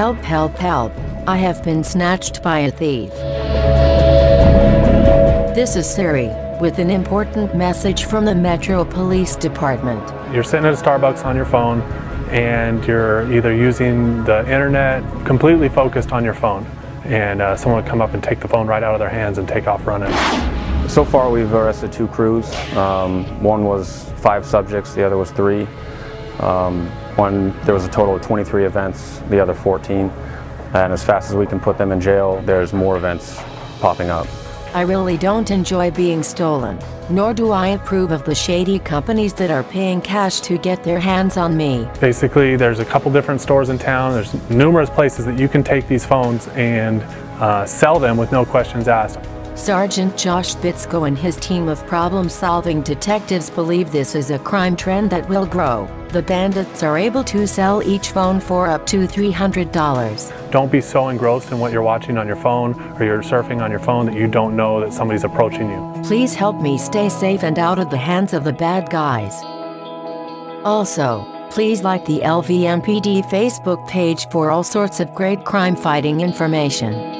Help, help, help. I have been snatched by a thief. This is Siri, with an important message from the Metro Police Department. You're sitting at a Starbucks on your phone, and you're either using the internet, completely focused on your phone, and someone would come up and take the phone right out of their hands and take off running. So far we've arrested 2 crews. One was 5 subjects, the other was 3. There was a total of 23 events, the other 14. And as fast as we can put them in jail, there's more events popping up. I really don't enjoy being stolen, nor do I approve of the shady companies that are paying cash to get their hands on me. Basically, there's a couple different stores in town. There's numerous places that you can take these phones and sell them with no questions asked. Sergeant Josh Bitsko and his team of problem-solving detectives believe this is a crime trend that will grow. The bandits are able to sell each phone for up to $300. Don't be so engrossed in what you're watching on your phone or you're surfing on your phone that you don't know that somebody's approaching you. Please help me stay safe and out of the hands of the bad guys. Also, please like the LVMPD Facebook page for all sorts of great crime-fighting information.